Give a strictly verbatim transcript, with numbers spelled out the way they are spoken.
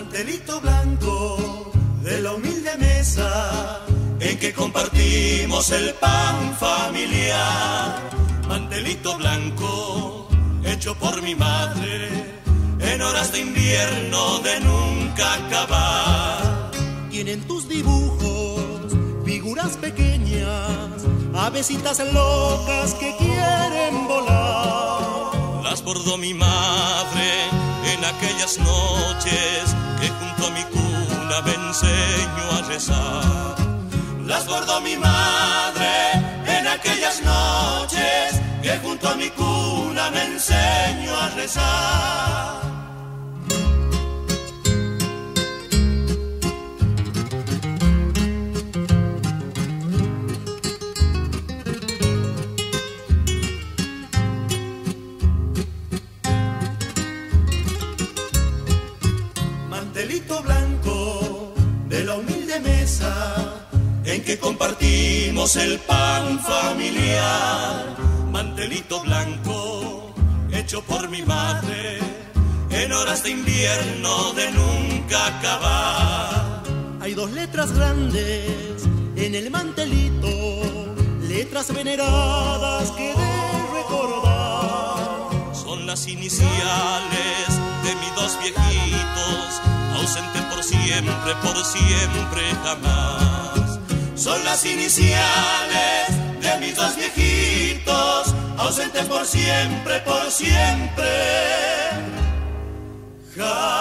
Mantelito blanco de la humilde mesa en que compartimos el pan familiar. Mantelito blanco hecho por mi madre en horas de invierno de nunca acabar. Tienen tus dibujos, figuras pequeñas, avesitas locas que quieren volar. Las bordó mi madre en aquellas noches que junto a mi cuna me enseñó a rezar. Las bordó mi madre en aquellas noches que junto a mi cuna me enseñó a rezar. Mantelito blanco de la humilde mesa en que compartimos el pan familiar. Mantelito blanco hecho por mi madre en horas de invierno de nunca acabar. Hay dos letras grandes en el mantelito, letras veneradas que de recordar. Son las iniciales de mis dos viejitos, ausente por siempre, por siempre jamás. Son las iniciales de mis dos viejitos, ausente por siempre, por siempre jamás.